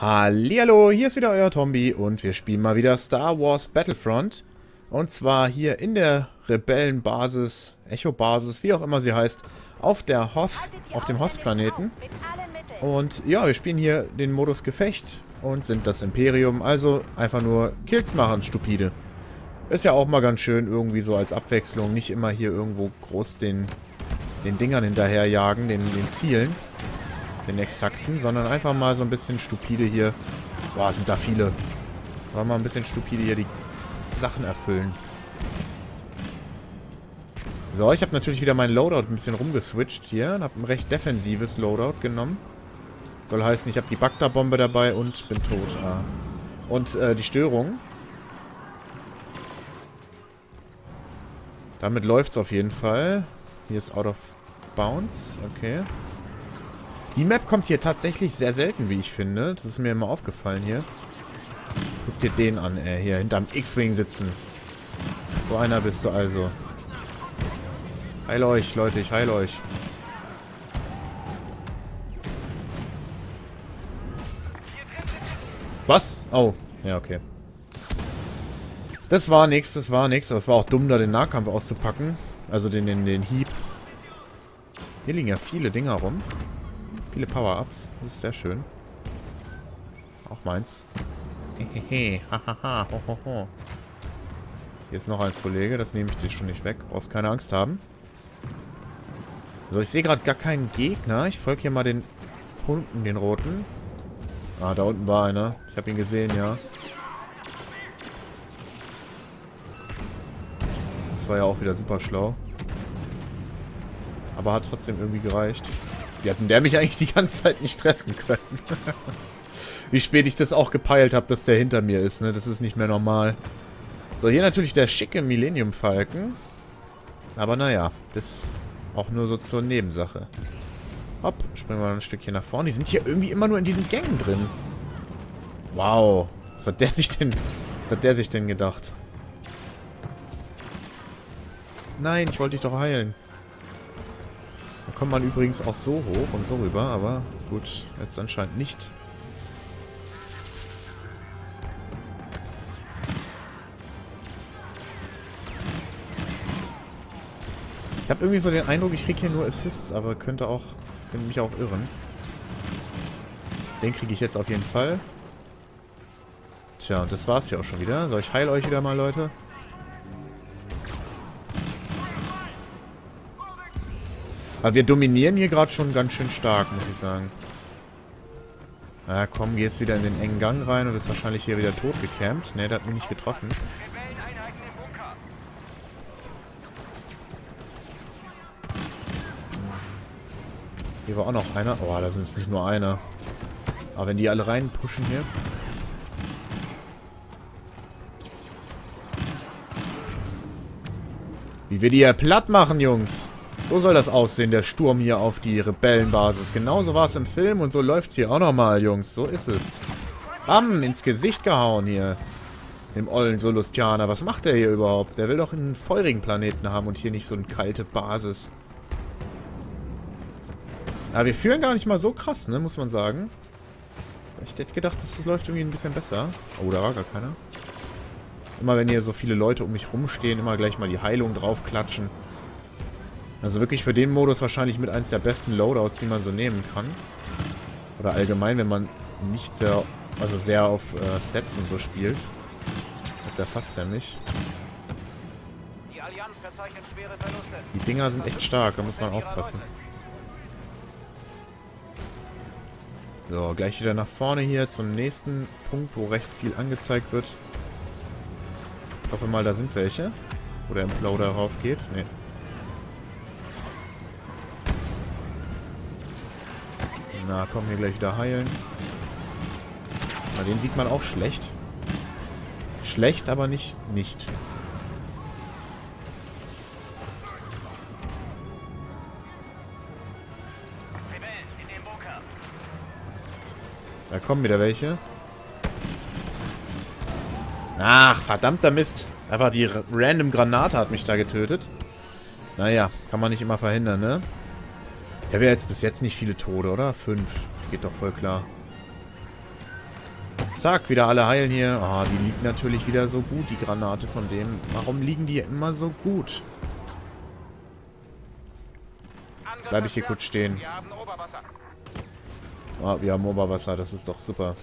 Hallihallo, hier ist wieder euer Tombi und wir spielen mal wieder Star Wars Battlefront. Und zwar hier in der Rebellenbasis, Echo-Basis, wie auch immer sie heißt, auf der Hoth, auf dem Hoth-Planeten. Und ja, wir spielen hier den Modus Gefecht und sind das Imperium, also einfach nur Kills machen, stupide. Ist ja auch mal ganz schön irgendwie so als Abwechslung, nicht immer hier irgendwo groß den Dingern hinterherjagen, den Zielen. Den exakten, sondern einfach mal so ein bisschen stupide hier. Boah, sind da viele. Wollen wir mal ein bisschen stupide hier die Sachen erfüllen. So, ich habe natürlich wieder mein Loadout ein bisschen rumgeswitcht hier und habe ein recht defensives Loadout genommen. Soll heißen, ich habe die Bacta-Bombe dabei und bin tot. Ah. Und die Störung. Damit läuft es auf jeden Fall. Hier ist Out of Bounds. Okay. Die Map kommt hier tatsächlich sehr selten, wie ich finde. Das ist mir immer aufgefallen hier. Guck dir den an, ey. Hier hinterm X-Wing sitzen. So einer bist du also. Heil euch, Leute. Ich heil euch. Was? Oh. Ja, okay. Das war nix, das war nix. Aber es war auch dumm, da den Nahkampf auszupacken. Also den Hieb. Hier liegen ja viele Dinger rum. Viele Power-Ups. Das ist sehr schön. Auch meins. Hehehe. Hahaha. Hohoho. Hier ist noch eins, Kollege. Das nehme ich dir schon nicht weg. Brauchst keine Angst haben. So, ich sehe gerade gar keinen Gegner. Ich folge hier mal den Punkten, den roten. Ah, da unten war einer. Ich habe ihn gesehen, ja. Das war ja auch wieder super schlau. Aber hat trotzdem irgendwie gereicht. Wie hat denn der mich eigentlich die ganze Zeit nicht treffen können? Wie spät ich das auch gepeilt habe, dass der hinter mir ist, ne? Das ist nicht mehr normal. So, hier natürlich der schicke Millennium-Falken. Aber naja, das auch nur so zur Nebensache. Hopp, springen wir ein Stückchen nach vorne. Die sind hier irgendwie immer nur in diesen Gängen drin. Wow. Was hat der sich denn gedacht? Nein, ich wollte dich doch heilen. Kommt man übrigens auch so hoch und so rüber, aber gut, jetzt anscheinend nicht. Ich habe irgendwie so den Eindruck, ich kriege hier nur Assists, aber könnte auch mich auch irren. Den kriege ich jetzt auf jeden Fall. Tja, und das war's ja auch schon wieder. So, ich heile euch wieder mal, Leute. Aber wir dominieren hier gerade schon ganz schön stark, muss ich sagen. Na komm, gehst wieder in den engen Gang rein und bist wahrscheinlich hier wieder tot gecampt. Ne, der hat mich nicht getroffen. Hier war auch noch einer. Oh, da sind es nicht nur einer. Aber wenn die alle reinpushen hier. Wie wir die hier platt machen, Jungs. So soll das aussehen, der Sturm hier auf die Rebellenbasis. Genauso war es im Film und so läuft's hier auch nochmal, Jungs. So ist es. Bam, ins Gesicht gehauen hier. Dem ollen Solustianer. Was macht der hier überhaupt? Der will doch einen feurigen Planeten haben und hier nicht so eine kalte Basis. Aber wir führen gar nicht mal so krass, ne, muss man sagen. Ich hätte gedacht, das läuft irgendwie ein bisschen besser. Oh, da war gar keiner. Immer wenn hier so viele Leute um mich rumstehen, immer gleich mal die Heilung draufklatschen. Also wirklich für den Modus wahrscheinlich mit eins der besten Loadouts, die man so nehmen kann. Oder allgemein, wenn man nicht sehr, also sehr auf Stats und so spielt. Das erfasst er mich. Die Dinger sind echt stark, da muss man aufpassen. So, gleich wieder nach vorne hier zum nächsten Punkt, wo recht viel angezeigt wird. Ich hoffe mal, da sind welche. Oder im Loader rauf geht. Nee. Na, komm, hier gleich wieder heilen. Na, den sieht man auch schlecht. Schlecht, aber nicht. Da kommen wieder welche. Ach, verdammter Mist. Einfach die random Granate hat mich da getötet. Naja, kann man nicht immer verhindern, ne? Ich habe ja jetzt bis jetzt nicht viele Tote, oder? 5. Geht doch voll klar. Zack, wieder alle heilen hier. Ah, die liegt natürlich wieder so gut, die Granate von dem. Warum liegen die immer so gut? Bleib ich hier kurz stehen. Ah, wir haben Oberwasser, das ist doch super.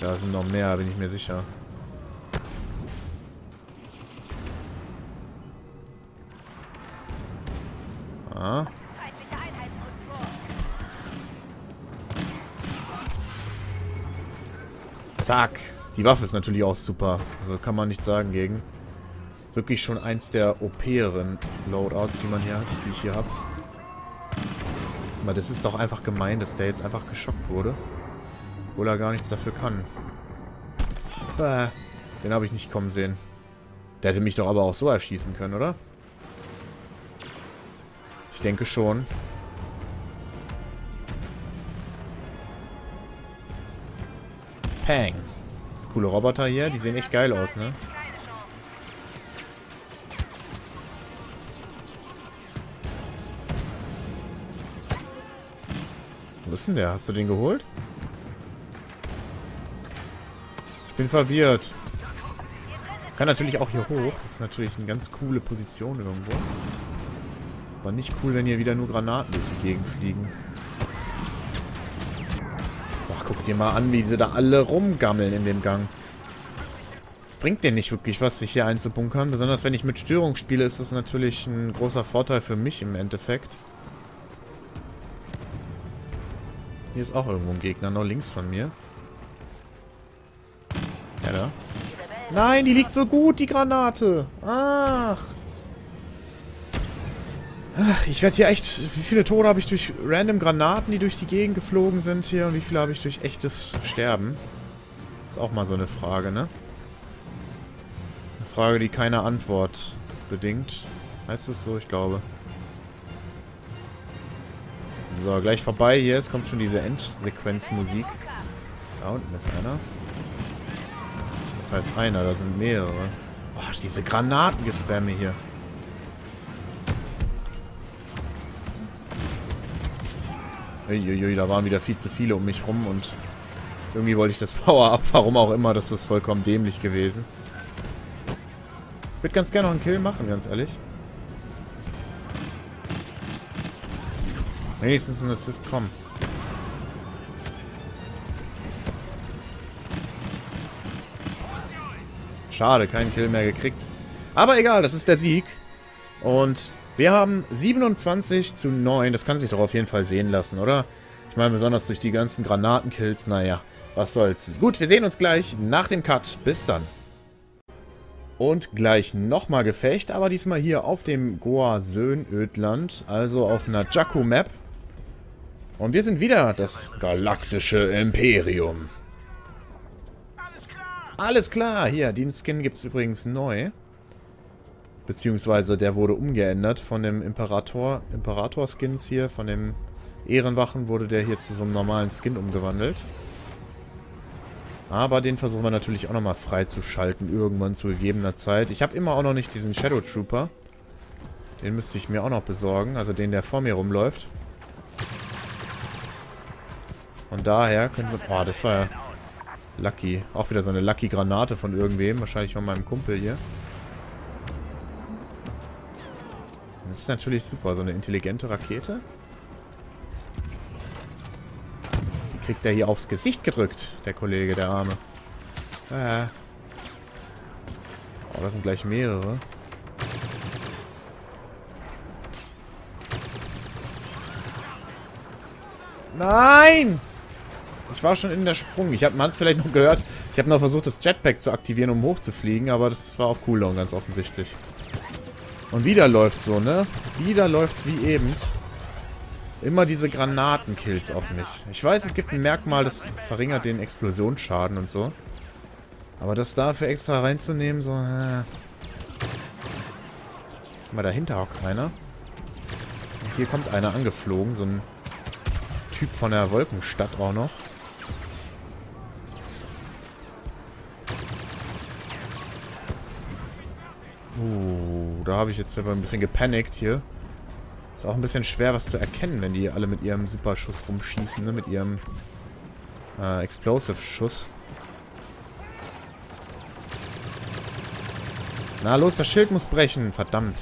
Da sind noch mehr, bin ich mir sicher. Ah. Zack. Die Waffe ist natürlich auch super. Also kann man nichts sagen gegen. Wirklich schon eins der OP-eren Loadouts, die man hier hat, die ich hier habe. Aber das ist doch einfach gemein, dass der jetzt einfach geschockt wurde. Obwohl er gar nichts dafür kann. Bah, den habe ich nicht kommen sehen. Der hätte mich doch aber auch so erschießen können, oder? Ich denke schon. Pang. Das coole Roboter hier, die sehen echt geil aus, ne? Wo ist denn der? Hast du den geholt? Ich bin verwirrt. Kann natürlich auch hier hoch. Das ist natürlich eine ganz coole Position irgendwo. Aber nicht cool, wenn hier wieder nur Granaten durch die Gegend fliegen. Ach, guck dir mal an, wie sie da alle rumgammeln in dem Gang. Es bringt dir nicht wirklich was, sich hier einzubunkern. Besonders wenn ich mit Störung spiele, ist das natürlich ein großer Vorteil für mich im Endeffekt. Hier ist auch irgendwo ein Gegner, noch links von mir. Ja, da. Nein, die liegt so gut, die Granate. Ach. Ach, ich werde hier echt... Wie viele Tode habe ich durch random Granaten, die durch die Gegend geflogen sind hier? Und wie viele habe ich durch echtes Sterben? Ist auch mal so eine Frage, ne? Eine Frage, die keine Antwort bedingt. Heißt es so? Ich glaube. So, gleich vorbei hier. Es kommt schon diese Endsequenzmusik. Da unten ist einer. Das heißt einer, da sind mehrere. Oh, diese Granatengespamme hier. Uiuiui, da waren wieder viel zu viele um mich rum und irgendwie wollte ich das Power-Up, warum auch immer, das ist vollkommen dämlich gewesen. Ich würde ganz gerne noch einen Kill machen, ganz ehrlich. Wenigstens ein Assist, komm. Schade, keinen Kill mehr gekriegt. Aber egal, das ist der Sieg. Und... wir haben 27:9. Das kann sich doch auf jeden Fall sehen lassen, oder? Ich meine, besonders durch die ganzen Granatenkills. Naja, was soll's. Gut, wir sehen uns gleich nach dem Cut. Bis dann. Und gleich nochmal Gefecht, aber diesmal hier auf dem Goa-Söhn-Ödland. Also auf einer Jakku-Map. Und wir sind wieder das galaktische Imperium. Alles klar. Hier, den Skin gibt's übrigens neu. Beziehungsweise der wurde umgeändert von dem Imperator-Skins hier, von dem Ehrenwachen wurde der hier zu so einem normalen Skin umgewandelt. Aber den versuchen wir natürlich auch nochmal freizuschalten, irgendwann zu gegebener Zeit. Ich habe immer auch noch nicht diesen Shadow Trooper. Den müsste ich mir auch noch besorgen, also den, der vor mir rumläuft. Von daher können wir... Oh, das war ja lucky. Auch wieder so eine lucky Granate von irgendwem, wahrscheinlich von meinem Kumpel hier. Das ist natürlich super, so eine intelligente Rakete. Die kriegt er hier aufs Gesicht gedrückt, der Kollege, der Arme. Oh, das sind gleich mehrere. Nein! Ich war schon in der Sprung. Ich habe es vielleicht noch gehört. Ich habe noch versucht, das Jetpack zu aktivieren, um hochzufliegen, aber das war auf Cooldown ganz offensichtlich. Und wieder läuft's so, ne? Wieder läuft's wie eben. Immer diese Granatenkills auf mich. Ich weiß, es gibt ein Merkmal, das verringert den Explosionsschaden und so. Aber das dafür extra reinzunehmen, so... Mal dahinter hockt einer. Und hier kommt einer angeflogen. So ein Typ von der Wolkenstadt auch noch. Da habe ich jetzt aber ein bisschen gepanikt hier. Ist auch ein bisschen schwer, was zu erkennen, wenn die alle mit ihrem Superschuss rumschießen, ne? Mit ihrem Explosive-Schuss. Na los, das Schild muss brechen, verdammt.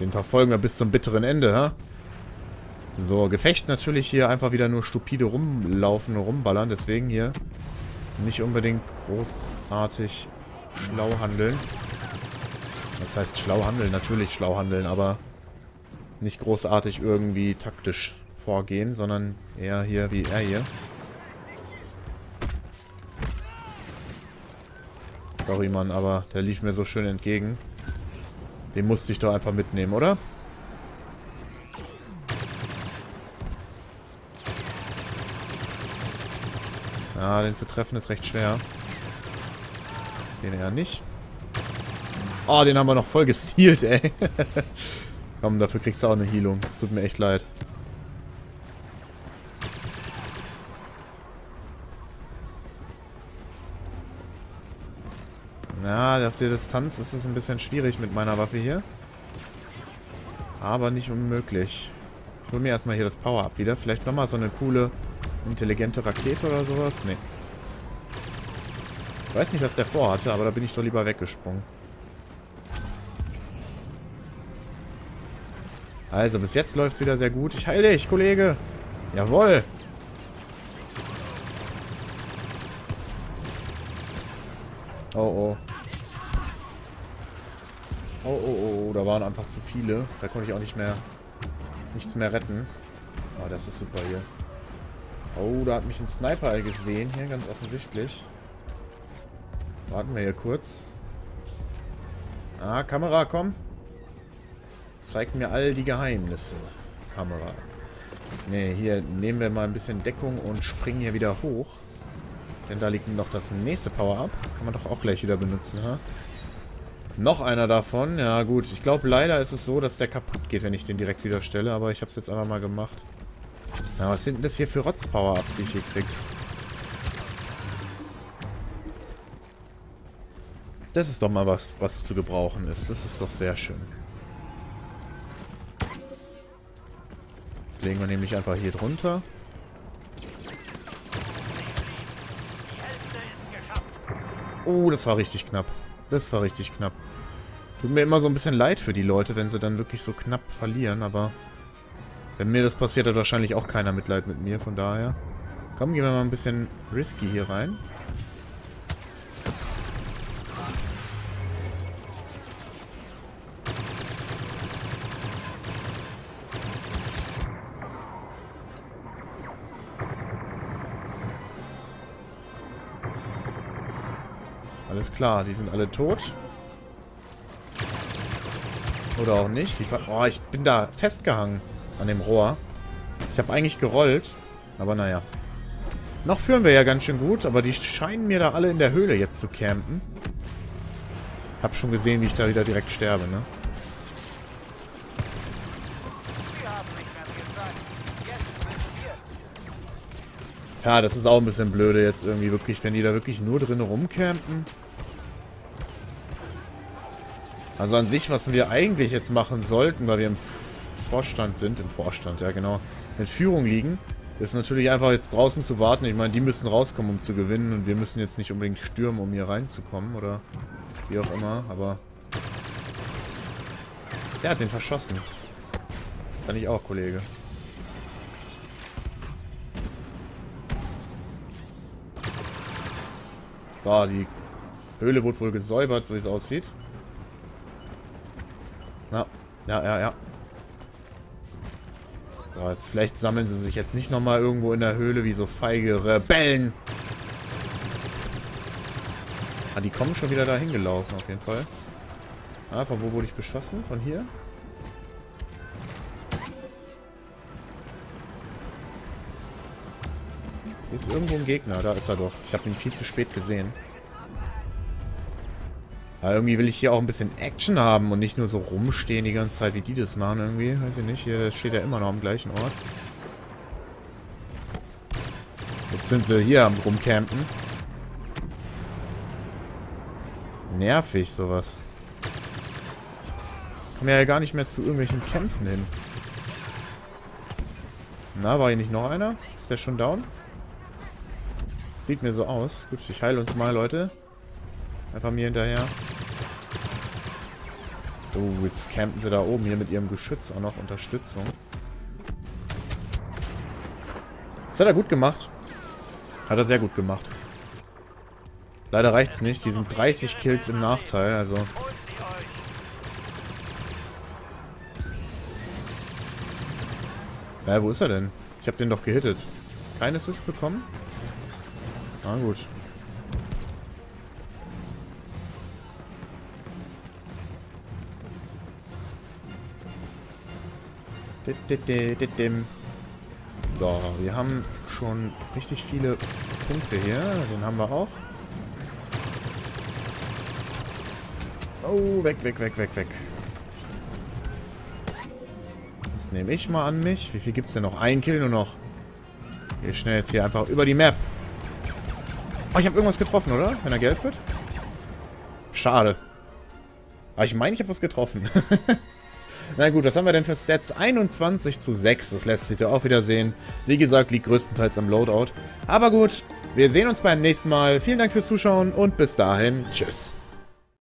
Den verfolgen wir bis zum bitteren Ende, ha? So, Gefecht natürlich hier einfach wieder nur stupide rumlaufen, rumballern. Deswegen hier nicht unbedingt großartig schlau handeln. Das heißt schlau handeln, natürlich schlau handeln, aber nicht großartig irgendwie taktisch vorgehen, sondern eher hier wie er hier. Sorry, Mann, aber der lief mir so schön entgegen. Den musste ich doch einfach mitnehmen, oder? Ah, den zu treffen ist recht schwer. Den eher nicht. Oh, den haben wir noch voll gestealt, ey. Komm, dafür kriegst du auch eine Healung. Es tut mir echt leid. Na, auf der Distanz ist es ein bisschen schwierig mit meiner Waffe hier. Aber nicht unmöglich. Ich hole mir erstmal hier das Power-Up wieder. Vielleicht nochmal so eine coole... intelligente Rakete oder sowas? Nee. Ich weiß nicht, was der vorhatte, aber da bin ich doch lieber weggesprungen. Also, bis jetzt läuft es wieder sehr gut. Ich heile dich, Kollege! Jawohl! Oh, oh. Oh, oh, oh. Da waren einfach zu viele. Da konnte ich auch nichts mehr retten. Oh, das ist super hier. Oh, da hat mich ein Sniper gesehen hier, ganz offensichtlich. Warten wir hier kurz. Ah, Kamera, komm. Zeig mir all die Geheimnisse. Kamera. Ne, hier nehmen wir mal ein bisschen Deckung und springen hier wieder hoch. Denn da liegt noch das nächste Power-Up. Kann man doch auch gleich wieder benutzen, ha? Noch einer davon. Ja gut, ich glaube leider ist es so, dass der kaputt geht, wenn ich den direkt wieder stelle. Aber ich habe es jetzt einfach mal gemacht. Na, was sind denn das hier für Rotz-Power-Ups, die ich hier kriege? Das ist doch mal was, was zu gebrauchen ist. Das ist doch sehr schön. Das legen wir nämlich einfach hier drunter. Oh, das war richtig knapp. Das war richtig knapp. Tut mir immer so ein bisschen leid für die Leute, wenn sie dann wirklich so knapp verlieren, aber... wenn mir das passiert, hat wahrscheinlich auch keiner Mitleid mit mir, von daher. Komm, gehen wir mal ein bisschen risky hier rein. Alles klar, die sind alle tot. Oder auch nicht. Oh, ich bin da festgehangen. An dem Rohr. Ich habe eigentlich gerollt. Aber naja. Noch führen wir ja ganz schön gut. Aber die scheinen mir da alle in der Höhle jetzt zu campen. Hab schon gesehen, wie ich da wieder direkt sterbe, ne? Ja, das ist auch ein bisschen blöde jetzt irgendwie wirklich. Wenn die da wirklich nur drin rumcampen. Also an sich, was wir eigentlich jetzt machen sollten, weil wir im Vorstand sind, im Vorstand, ja genau, in Führung liegen, ist natürlich einfach jetzt draußen zu warten. Ich meine, die müssen rauskommen, um zu gewinnen und wir müssen jetzt nicht unbedingt stürmen, um hier reinzukommen oder wie auch immer, aber der hat den verschossen. Kann ich auch, Kollege. So, die Höhle wurde wohl gesäubert, so wie es aussieht. Na, ja, ja, ja. Jetzt, vielleicht sammeln sie sich jetzt nicht nochmal irgendwo in der Höhle wie so feige Rebellen. Ah, die kommen schon wieder dahin gelaufen, auf jeden Fall. Ah, von wo wurde ich beschossen? Von hier? Hier ist irgendwo ein Gegner. Da ist er doch. Ich habe ihn viel zu spät gesehen. Aber irgendwie will ich hier auch ein bisschen Action haben und nicht nur so rumstehen die ganze Zeit, wie die das machen irgendwie. Weiß ich nicht, hier steht er immer noch am gleichen Ort. Jetzt sind sie hier am Rumcampen. Nervig, sowas. Kommen wir ja gar nicht mehr zu irgendwelchen Kämpfen hin. Na, war hier nicht noch einer? Ist der schon down? Sieht mir so aus. Gut, ich heile uns mal, Leute. Einfach mir hinterher. Oh, jetzt campen sie da oben hier mit ihrem Geschütz auch noch Unterstützung. Das hat er gut gemacht. Hat er sehr gut gemacht. Leider reicht's nicht. Die sind 30 Kills im Nachteil, also... Ja, wo ist er denn? Ich habe den doch gehittet. Kein Assist bekommen? Na gut. So, wir haben schon richtig viele Punkte hier. Den haben wir auch. Oh, weg. Das nehme ich mal an mich. Wie viel gibt es denn noch? Ein Kill nur noch. Wir schnell jetzt hier einfach über die Map. Oh, ich habe irgendwas getroffen, oder? Wenn er gelb wird. Schade. Aber ich meine, ich habe was getroffen. Na gut, was haben wir denn für Stats? 21:6. Das lässt sich ja auch wieder sehen. Wie gesagt, liegt größtenteils am Loadout. Aber gut, wir sehen uns beim nächsten Mal. Vielen Dank fürs Zuschauen und bis dahin. Tschüss.